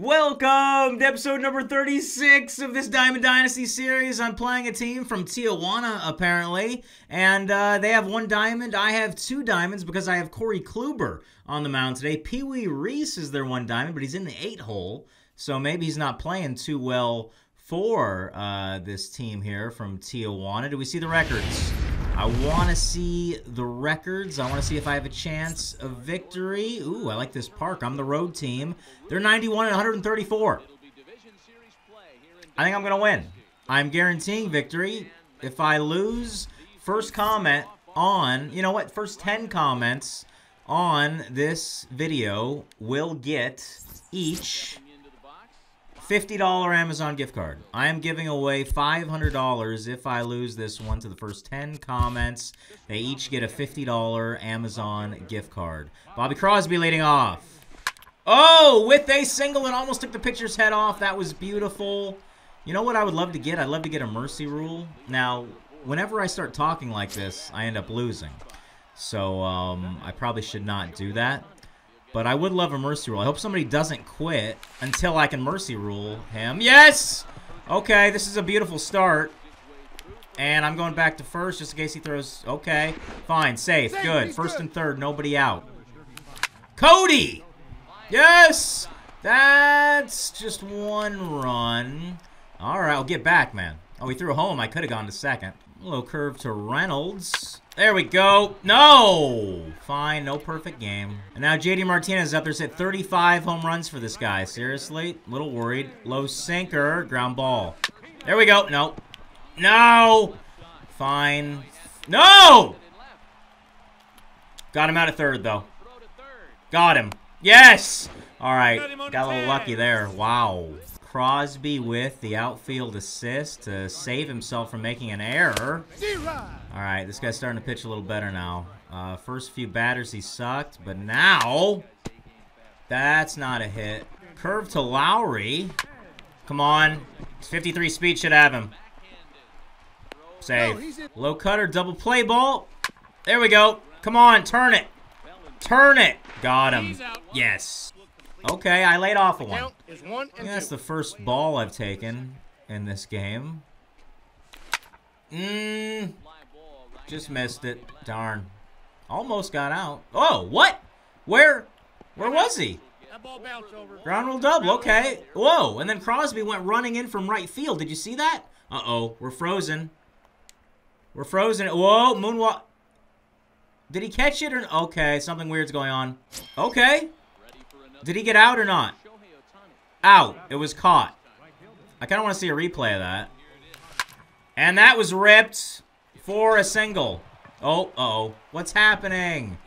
Welcome to episode number 36 of this Diamond Dynasty series. I'm playing a team from Tijuana, apparently, and they have one diamond. I have two diamonds because I have Corey Kluber on the mound today. Pee Wee Reese is their one diamond, but he's in the 8-hole, so maybe he's not playing too well for this team here from Tijuana. Do we see the records? I want to see the records. I want to see if I have a chance of victory. Ooh, I like this park. I'm the road team. They're 91 and 134. I think I'm going to win. I'm guaranteeing victory. If I lose, first comment on, you know what? First 10 comments on this video will get each $50 Amazon gift card. I am giving away $500 if I lose this one to the first 10 comments. They each get a $50 Amazon gift card. Bobby Crosby leading off. Oh, with a single and almost took the pitcher's head off. That was beautiful. You know what I would love to get? I'd love to get a mercy rule. Now, whenever I start talking like this, I end up losing. So I probably should not do that. But I would love a mercy rule. I hope somebody doesn't quit until I can mercy rule him. Yes! Okay, this is a beautiful start. And I'm going back to first just in case he throws. Okay, fine, safe, good. First and third, nobody out. Cody! Yes! That's just one run. All right, I'll get back, man. Oh, he threw home. I could have gone to second. A little curve to Reynolds. There we go. No! Fine, no perfect game. And now JD Martinez is up there. He's hit 35 home runs for this guy. Seriously? A little worried. Low sinker. Ground ball. There we go. No. No! Fine. No! Got him out of third, though. Got him. Yes! All right. Got a little lucky there. Wow. Crosby with the outfield assist to save himself from making an error. All right, this guy's starting to pitch a little better now. First few batters he sucked, but now that's not a hit. Curve to Lowry. Come on. 53 speed should have him. Save. Low cutter, double play ball. There we go. Come on, turn it. Turn it. Got him. Yes. Okay, I laid off of one. That's the first ball I've taken in this game. Just missed it. Darn. Almost got out. Oh, what? Where was he? Ground rule double. Okay. Whoa, and then Crosby went running in from right field. Did you see that? Uh-oh, we're frozen. We're frozen. Whoa, moonwalk. Did he catch it or no? Okay, something weird's going on. Okay. Did he get out or not? Out. It was caught. I kind of want to see a replay of that. And that was ripped for a single. Oh, uh-oh. What's happening?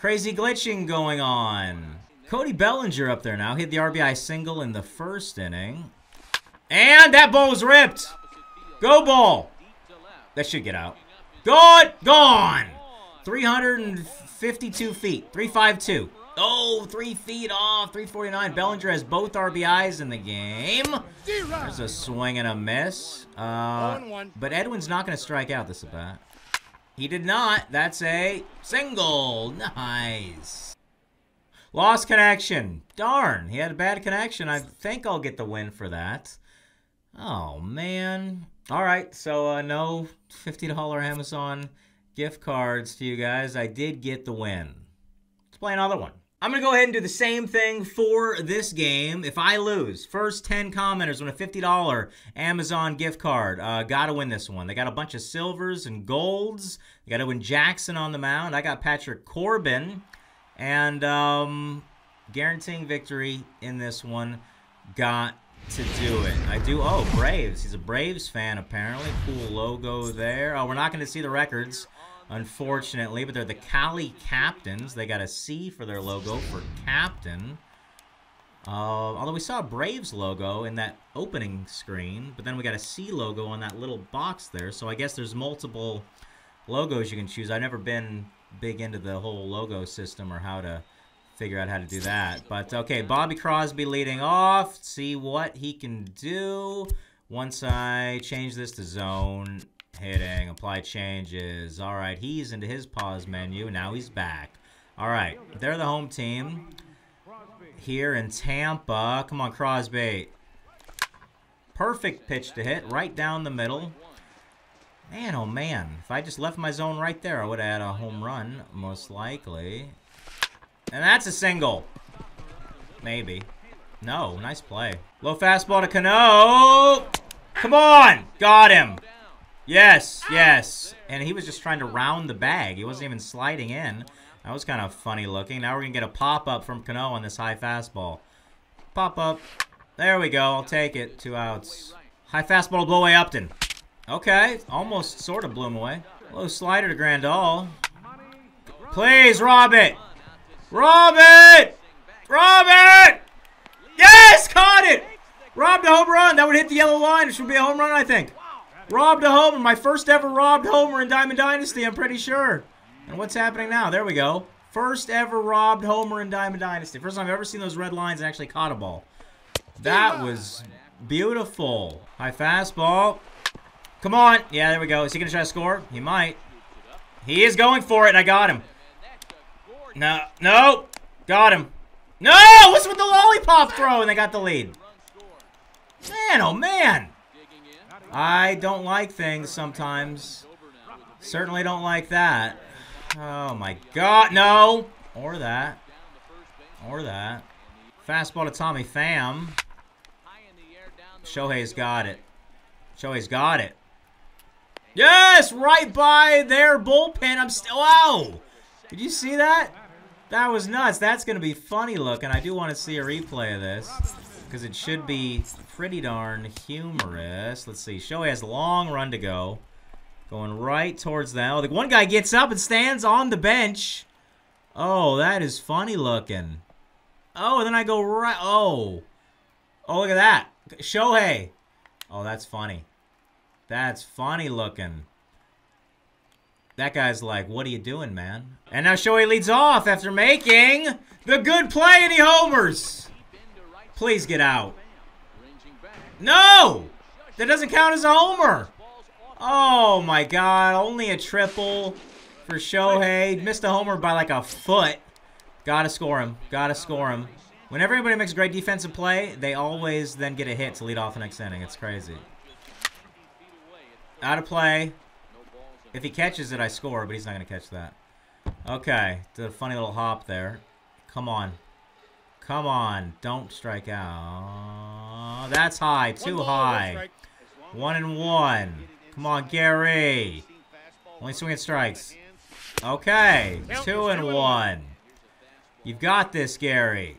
Crazy glitching going on. Cody Bellinger up there now. Hit the RBI single in the first inning. And that ball was ripped. Go ball. That should get out. Gone. Gone. 352 feet. 352. Oh, 3 feet off, 349. Bellinger has both RBIs in the game. There's a swing and a miss. But Edwin's not going to strike out this at-bat. He did not. That's a single. Nice. Lost connection. Darn, he had a bad connection. I think I'll get the win for that. Oh, man. All right, so no $50 Amazon gift cards to you guys. I did get the win. Let's play another one. I'm going to go ahead and do the same thing for this game. If I lose, first 10 commenters win a $50 Amazon gift card. Got to win this one. They got a bunch of silvers and golds. They got to win Jackson on the mound. I got Patrick Corbin. And guaranteeing victory in this one. Got to do it. I do. Oh, Braves. He's a Braves fan, apparently. Cool logo there. Oh, we're not going to see the records, unfortunately, but they're the Cali Captains. They got a C for their logo for captain. Although we saw a Braves logo in that opening screen, but then we got a C logo on that little box there. So I guess there's multiple logos you can choose. I've never been big into the whole logo system or how to figure out how to do that. But okay, Bobby Crosby leading off. See what he can do once I change this to zone. Hitting, apply changes. All right, he's into his pause menu. Now he's back. All right, they're the home team. here in Tampa. Come on, Crosby. Perfect pitch to hit right down the middle. Man, oh man. If I just left my zone right there, I would have had a home run, most likely. And that's a single. Maybe. No, nice play. Low fastball to Cano. Come on. Got him. Yes, yes. And he was just trying to round the bag. He wasn't even sliding in. That was kind of funny looking. Now we're going to get a pop-up from Cano on this high fastball. Pop-up. There we go. I'll take it. 2 outs. High fastball blow away Upton. Okay. Almost sort of blew him away. Low slider to Grandal. Please, rob it. Rob it! Rob it! Yes! Caught it! Robbed a home run. That would hit the yellow line. It should be a home run, I think. Robbed a homer. My first ever robbed homer in Diamond Dynasty, I'm pretty sure. And what's happening now? There we go. First ever robbed homer in Diamond Dynasty. First time I've ever seen those red lines and actually caught a ball. That was beautiful. High fastball. Come on. Yeah, there we go. Is he going to try to score? He might. He is going for it, and I got him. No. No. Got him. No! What's with the lollipop throw? And they got the lead. Man, oh man. I don't like things sometimes. Certainly don't like that. Oh my god. No. Or that. Or that. Fastball to Tommy Pham. Shohei's got it. Shohei's got it. Yes! Right by their bullpen. I'm still... Wow! Did you see that? That was nuts. That's going to be funny looking. I do want to see a replay of this because it should be pretty darn humorous. Let's see. Shohei has a long run to go. Going right towards the... Oh, the one guy gets up and stands on the bench. Oh, that is funny looking. Oh, and then I go right... Oh. Oh, look at that. Shohei. Oh, that's funny. That's funny looking. That guy's like, what are you doing, man? And now Shohei leads off after making the good play, and he homers. Please get out. No! That doesn't count as a homer. Oh, my God. Only a triple for Shohei. Missed a homer by like a foot. Gotta score him. Gotta score him. Whenever anybody makes a great defensive play, they always then get a hit to lead off the next inning. It's crazy. Out of play. If he catches it, I score, but he's not going to catch that. Okay, did a funny little hop there. Come on. Come on. Don't strike out. That's high. Too high. 1-1. Come on, Gary. Only swing at strikes. Okay, 2-1. You've got this, Gary.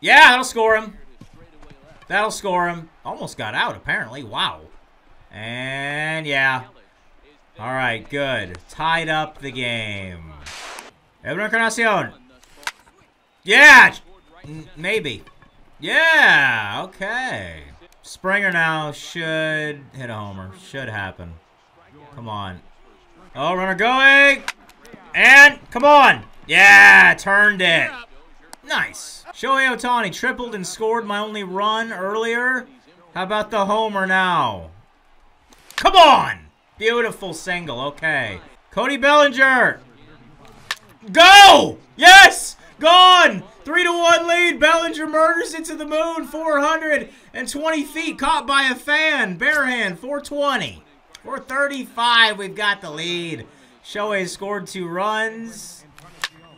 Yeah, that'll score him. That'll score him. Almost got out, apparently. Wow. And, yeah. All right, good. Tied up the game. Edwin Encarnacion. Yeah! Maybe. Yeah, okay. Springer now should hit a homer. Should happen. Come on. Oh, runner going. And, come on. Yeah, turned it. Nice. Shohei Ohtani tripled and scored my only run earlier. How about the homer now? Come on. Beautiful single. Okay. Cody Bellinger. Go! Yes! Gone! 3-1 lead. Bellinger murders it to the moon. 420 feet. Caught by a fan. Bare hand. 420. 435. We've got the lead. Shohei scored 2 runs.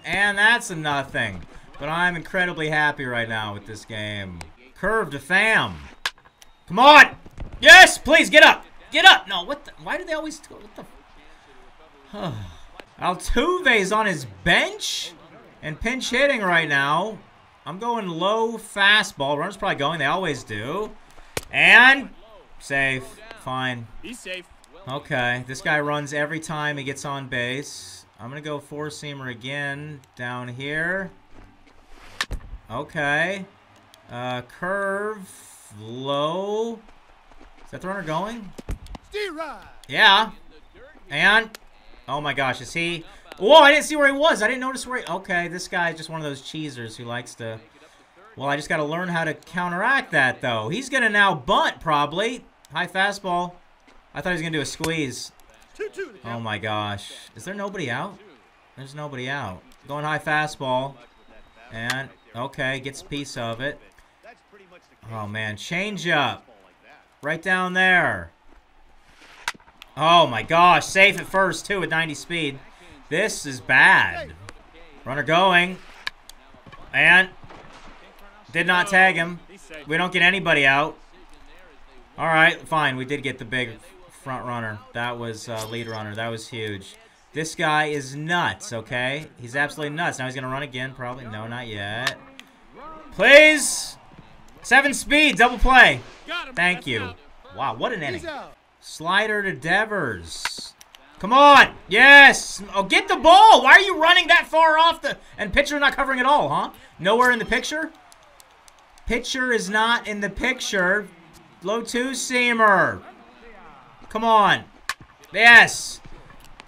And that's a nothing. But I'm incredibly happy right now with this game. Curve to Pham. Come on! Yes! Please, get up! Get up! No, what the... Why do they always... What the... Altuve's on his bench and pinch hitting right now. I'm going low fastball. Runner's probably going. They always do. And... Safe. Fine. He's safe. Okay. This guy runs every time he gets on base. I'm going to go four-seamer again down here. Okay. Curve. Low. Is that the runner going? Yeah. And, oh my gosh, is he... Whoa, I didn't see where he was. I didn't notice where he... Okay, this guy is just one of those cheesers who likes to... Well, I just got to learn how to counteract that, though. He's going to now bunt, probably. High fastball. I thought he was going to do a squeeze. Oh my gosh. Is there nobody out? There's nobody out. Going high fastball. And, Okay, gets a piece of it. Oh, man. Change up. Right down there. Oh, my gosh. Safe at first, too, at 90 speed. This is bad. Runner going. And did not tag him. We don't get anybody out. All right, fine. We did get the big front runner. That was lead runner. That was huge. This guy is nuts, okay? He's absolutely nuts. Now he's going to run again, probably. No, not yet. Please. 7 speed, double play. Thank you. Wow, what an inning. Slider to Devers. Come on. Yes. Oh, get the ball. Why are you running that far off the... And pitcher not covering at all, huh? Nowhere in the picture? Pitcher is not in the picture. Low two-seamer. Come on. Yes.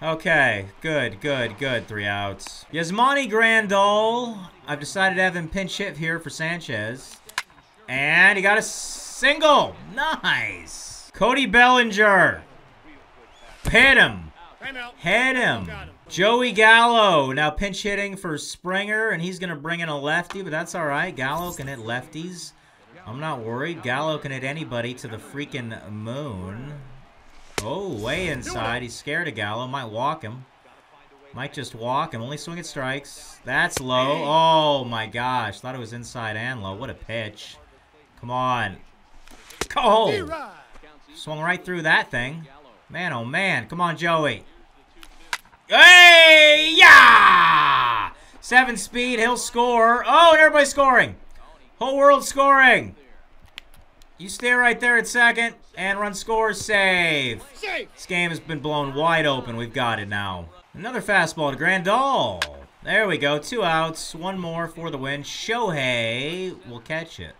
Okay. Good, good, good. 3 outs. Yasmani Grandal. I've decided to have him pinch hit here for Sanchez. And he got a single. Nice. Cody Bellinger. Hit him. Hit him. Joey Gallo now pinch hitting for Springer, and he's going to bring in a lefty, but that's all right. Gallo can hit lefties. I'm not worried. Gallo can hit anybody to the freaking moon. Oh, way inside. He's scared of Gallo. Might walk him. Might just walk him. Only swing at strikes. That's low. Oh, my gosh. Thought it was inside and low. What a pitch. Come on. Oh. Swung right through that thing. Man, oh, man. Come on, Joey. Hey! Yeah! 7 speed. He'll score. Oh, and everybody's scoring. Whole world scoring. You stay right there at second. And run scores. Save. This game has been blown wide open. We've got it now. Another fastball to Grandal. There we go. 2 outs. 1 more for the win. Shohei will catch it.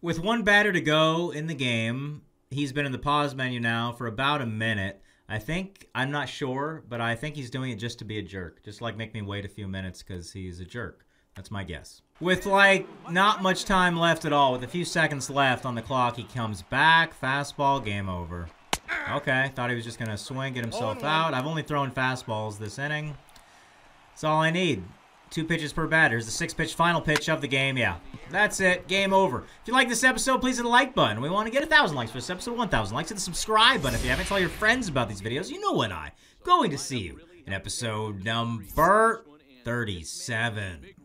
With 1 batter to go in the game... He's been in the pause menu now for about a minute. I think, I'm not sure, but I think he's doing it just to be a jerk. Just like make me wait a few minutes because he's a jerk. That's my guess. With like not much time left at all, with a few seconds left on the clock, he comes back. Fastball, game over. Okay, thought he was just going to swing, get himself out. I've only thrown fastballs this inning. That's all I need. 2 pitches per batter. Here's the 6-pitch final pitch of the game. Yeah, that's it. Game over. If you like this episode, please hit the like button. We want to get 1,000 likes for this episode, 1,000 likes. Hit the subscribe button if you haven't. Tell your friends about these videos. You know what I'm going to see you in episode number 37.